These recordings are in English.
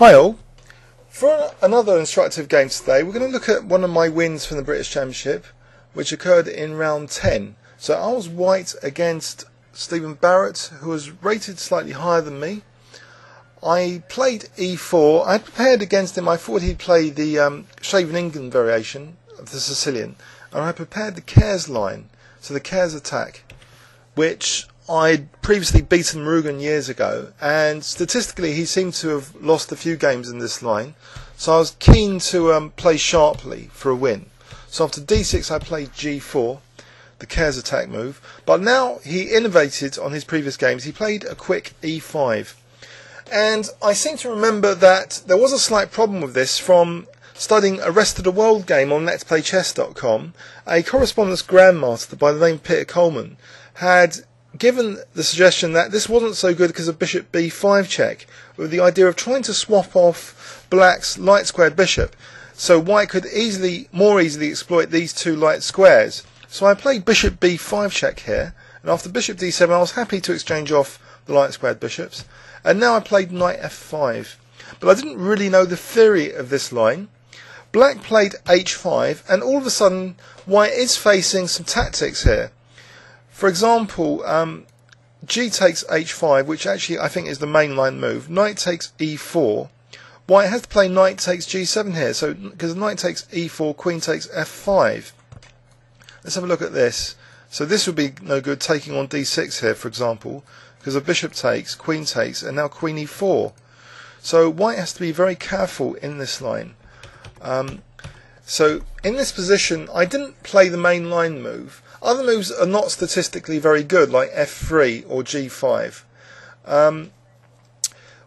Hi all, for another instructive game today we're going to look at one of my wins from the British Championship which occurred in round 10. So I was white against Stephen Barrett, who was rated slightly higher than me. I played e4, I prepared against him. I thought he'd play the Scheveningen variation of the Sicilian, and I prepared the Keres line, so the Keres attack, which I'd previously beaten Rügen years ago, and statistically he seemed to have lost a few games in this line, so I was keen to play sharply for a win. So after d6 I played g4, the Keres attack move, but now he innovated on his previous games. He played a quick e5, and I seem to remember that there was a slight problem with this from studying a rest of the world game on letplaychess.com. A correspondence grandmaster by the name Peter Coleman had given the suggestion that this wasn't so good because of bishop b5 check, with the idea of trying to swap off black's light squared bishop, so white could more easily exploit these two light squares. So I played bishop b5 check here, and after bishop d7 I was happy to exchange off the light squared bishops, and now I played knight f5. But I didn't really know the theory of this line. Black played h5, and all of a sudden white is facing some tactics here. For example, g takes h5, which actually I think is the mainline move. Knight takes e4. White has to play knight takes g7 here, so because knight takes e4, queen takes f5. Let's have a look at this. So this would be no good taking on d6 here, for example, because a bishop takes, queen takes, and now queen e4. So white has to be very careful in this line. So in this position, I didn't play the main line move. Other moves are not statistically very good, like f3 or g5.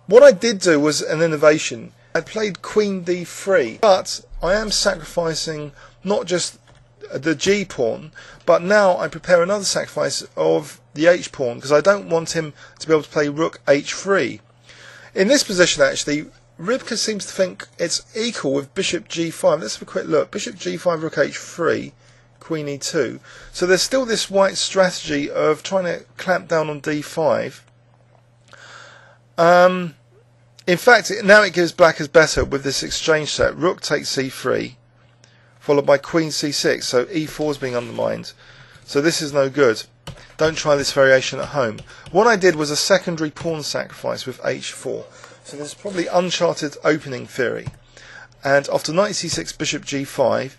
What I did do was an innovation. I played queen d3, but I am sacrificing not just the g pawn, but now I prepare another sacrifice of the h pawn, because I don't want him to be able to play rook h3. In this position, actually, Rybka seems to think it's equal with bishop g5. Let's have a quick look. Bishop g5, rook h3. Queen e2. So there's still this white strategy of trying to clamp down on d5. In fact, now it gives black as better with this exchange set. Rook takes c3, followed by queen c6, so e4 is being undermined. So this is no good. Don't try this variation at home. What I did was a secondary pawn sacrifice with h4. So there's probably uncharted opening theory. And after knight c6, bishop g5,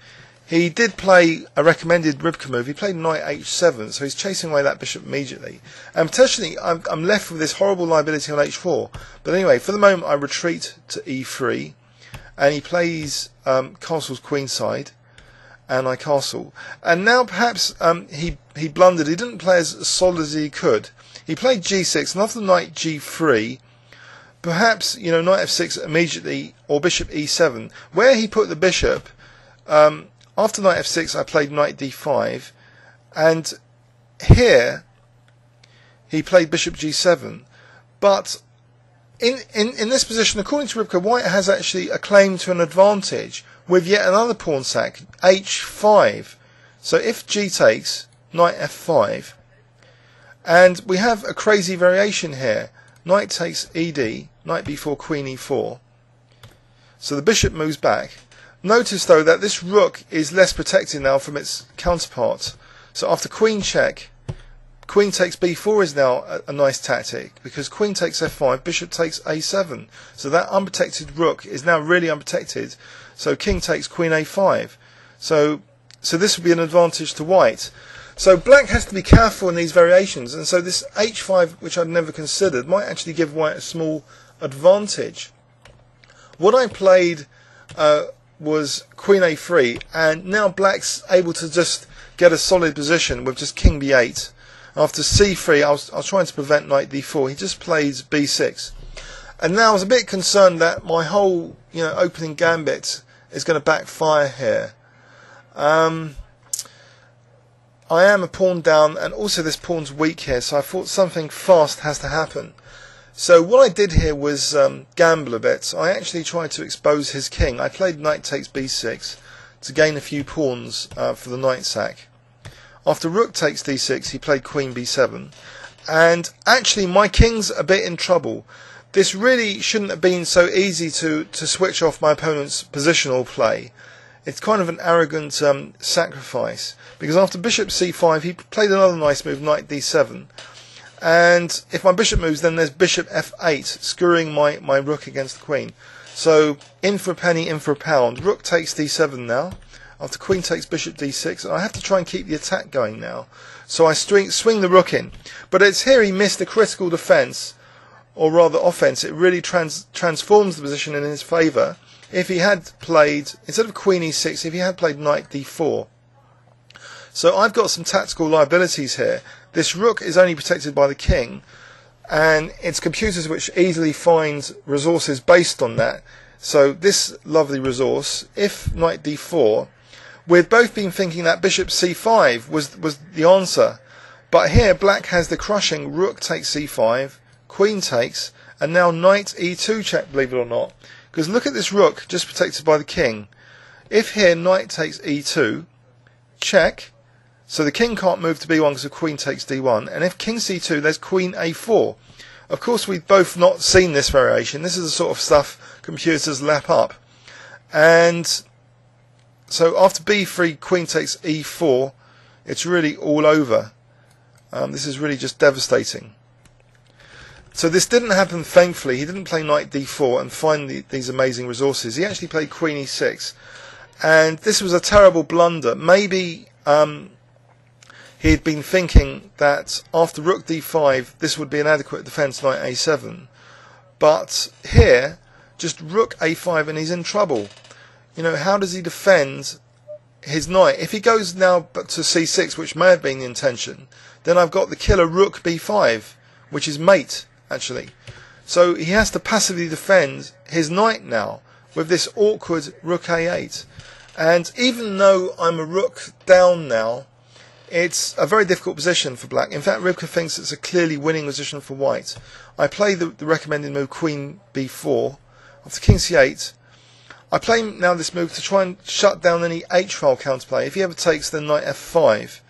he did play a recommended Rybka move. He played knight h7, so he's chasing away that bishop immediately. And potentially I'm left with this horrible liability on h4. But anyway, for the moment I retreat to e3, and he plays castles queenside, and I castle. And now perhaps he blundered. He didn't play as solid as he could. He played g6, and after knight g3, perhaps, you know, knight f6 immediately, or bishop e7, where he put the bishop. After knight f6 I played knight d5, and here he played bishop g7. But in this position, according to Rybka, white has actually a claim to an advantage with yet another pawn sack, h5. So if g takes, knight f5, and we have a crazy variation here. Knight takes ed, knight b4, queen e4. So the bishop moves back. Notice though that this rook is less protected now from its counterpart. So after queen check, queen takes b4 is now a nice tactic, because queen takes f5, bishop takes a7. So that unprotected rook is now really unprotected. So king takes, queen a5. So this would be an advantage to white. So black has to be careful in these variations, and so this h5, which I'd never considered, might actually give white a small advantage. What I played was queen a3, and now black's able to just get a solid position with just king b8. After c3 I was trying to prevent knight d4. He just plays b6, and now I was a bit concerned that my whole, you know, opening gambit is going to backfire here. I am a pawn down, and also this pawn's weak here, so I thought something fast has to happen. So what I did here was gamble a bit. I actually tried to expose his king. I played knight takes b6 to gain a few pawns for the knight sack. After rook takes d6, he played queen b7. And actually my king's a bit in trouble, This really shouldn't have been so easy to switch off my opponent's positional play. It's kind of an arrogant sacrifice, because after bishop c5 he played another nice move, knight d7, and if my bishop moves then there's bishop f8, screwing my rook against the queen. So in for a penny, in for a pound. Rook takes d7 now, after queen takes bishop d6, and I have to try and keep the attack going now. So I swing the rook in, but it's here he missed a critical defence, or rather offence. It really transforms the position in his favour. If he had played, instead of queen e6, if he had played knight d4. So I've got some tactical liabilities here. This rook is only protected by the king, and it's computers which easily find resources based on that. So this lovely resource, if knight d4, we've both been thinking that bishop c5 was the answer. But here black has the crushing rook takes c5, queen takes, and now knight e2 check, believe it or not. Because look at this rook, just protected by the king. If here knight takes e2, check, so the king can't move to b1 because the queen takes d1, and if king c2, there's queen a4. Of course, we've both not seen this variation. This is the sort of stuff computers lap up. And so after b3, queen takes e4, it's really all over. This is really just devastating. So this didn't happen, thankfully. He didn't play knight d4 and find these amazing resources. He actually played queen e6. And this was a terrible blunder. Maybe he had been thinking that after rook d5, this would be an adequate defence, knight a7. But here, just rook a5 and he's in trouble. You know, how does he defend his knight? If he goes now to c6, which may have been the intention, then I've got the killer rook b5, which is mate, actually. So he has to passively defend his knight now with this awkward rook a8. And even though I'm a rook down now, it's a very difficult position for black. In fact, Rybka thinks it's a clearly winning position for white. I play the recommended move queen b4 after king c8. I play now this move to try and shut down any h-file counterplay. If he ever takes, then knight f5.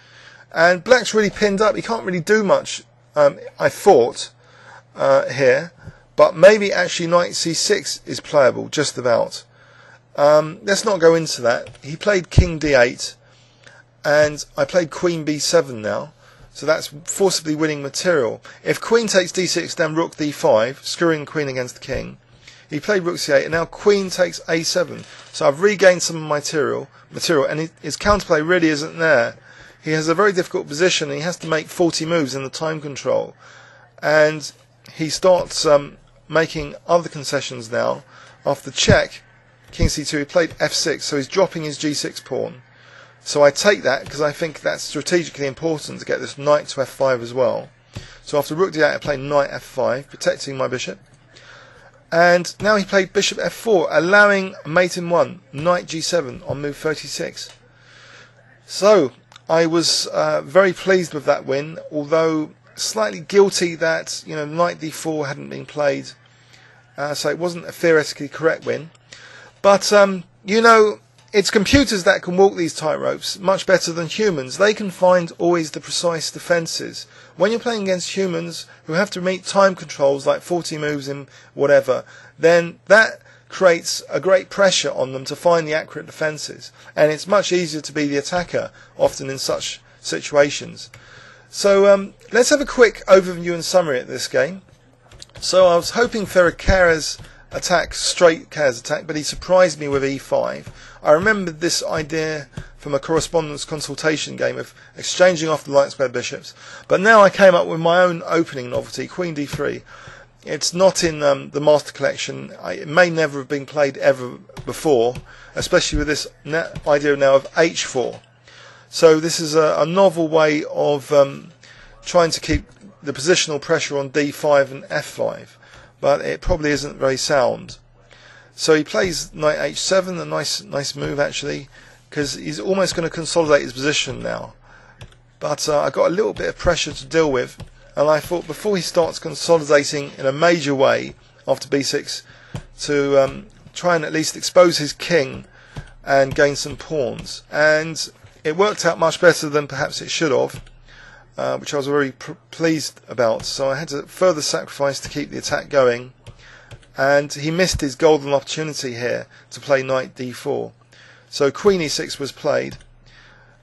And black's really pinned up. He can't really do much, I thought, here, but maybe actually knight c6 is playable, just about. Let's not go into that. He played king d8, and I played queen b7 now, so that's forcibly winning material. If queen takes d6, then rook d5, screwing queen against the king. He played rook c8, and now queen takes a7, so I've regained some material, and his counterplay really isn't there. He has a very difficult position, and he has to make 40 moves in the time control. And he starts making other concessions now. After check, king c2, he played f6, so he's dropping his g6 pawn. So I take that because I think that's strategically important to get this knight to f5 as well. So after rook d8, I play knight f5, protecting my bishop. And now he played bishop f4, allowing mate in one, knight g7 on move 36. So I was very pleased with that win, although slightly guilty that, you know, knight d4 hadn't been played, so it wasn't a theoretically correct win. But you know, it's computers that can walk these tightropes much better than humans. They can find always the precise defences. When you're playing against humans who have to meet time controls like 40 moves in whatever, then that creates a great pressure on them to find the accurate defences, and it's much easier to be the attacker often in such situations. So let's have a quick overview and summary of this game. So I was hoping for a Keres attack, straight Keres attack, but he surprised me with e5. I remembered this idea from a correspondence consultation game of exchanging off the light square bishops, but now I came up with my own opening novelty, queen d3. It's not in the Master Collection. It may never have been played ever before, especially with this idea now of h4. So this is a novel way of trying to keep the positional pressure on d5 and f5, but it probably isn't very sound. So he plays knight h7, a nice move actually, because he's almost going to consolidate his position now. But I got a little bit of pressure to deal with, and I thought before he starts consolidating in a major way after b6 to try and at least expose his king and gain some pawns. And it worked out much better than perhaps it should have, which I was very pleased about. So I had to further sacrifice to keep the attack going. and he missed his golden opportunity here to play knight d4. So queen e6 was played,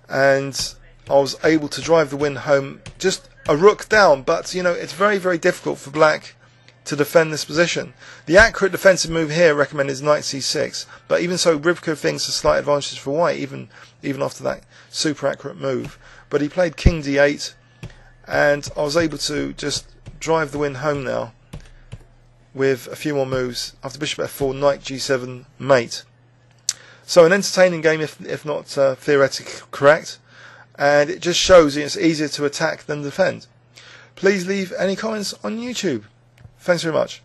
and I was able to drive the win home, just a rook down. But you know, it's very, very difficult for black to defend this position. The accurate defensive move here recommended is knight c6, but even so, Rybka thinks a slight advantage for white, even after that super accurate move. But he played king d8, and I was able to just drive the win home now with a few more moves after bishop f4, knight g7, mate. So an entertaining game, if not theoretically correct, and it just shows it's easier to attack than defend. Please leave any comments on YouTube. Thanks very much.